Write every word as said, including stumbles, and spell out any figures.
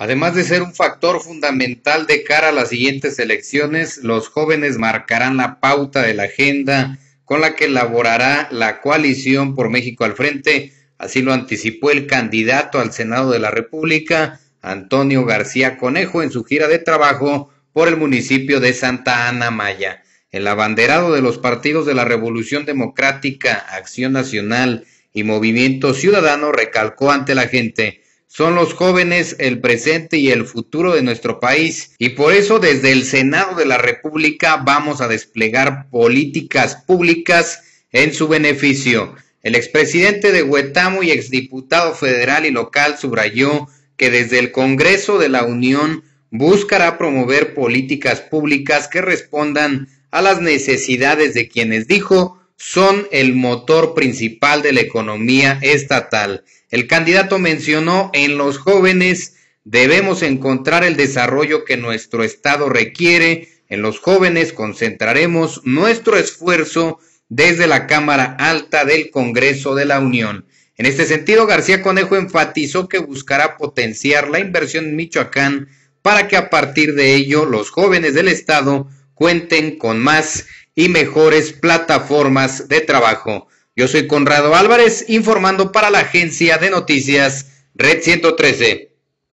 Además de ser un factor fundamental de cara a las siguientes elecciones, los jóvenes marcarán la pauta de la agenda con la que elaborará la coalición Por México al Frente. Así lo anticipó el candidato al Senado de la República, Antonio García Conejo, en su gira de trabajo por el municipio de Santa Ana Maya. El abanderado de los partidos de la Revolución Democrática, Acción Nacional y Movimiento Ciudadano recalcó ante la gente: son los jóvenes el presente y el futuro de nuestro país, y por eso desde el Senado de la República vamos a desplegar políticas públicas en su beneficio. El expresidente de Huetamo y exdiputado federal y local subrayó que desde el Congreso de la Unión buscará promover políticas públicas que respondan a las necesidades de quienes, dijo, son el motor principal de la economía estatal. El candidato mencionó: en los jóvenes debemos encontrar el desarrollo que nuestro Estado requiere, en los jóvenes concentraremos nuestro esfuerzo desde la Cámara Alta del Congreso de la Unión. En este sentido, García Conejo enfatizó que buscará potenciar la inversión en Michoacán para que a partir de ello los jóvenes del Estado cuenten con más y mejores plataformas de trabajo. Yo soy Conrado Álvarez, informando para la agencia de noticias RED ciento trece.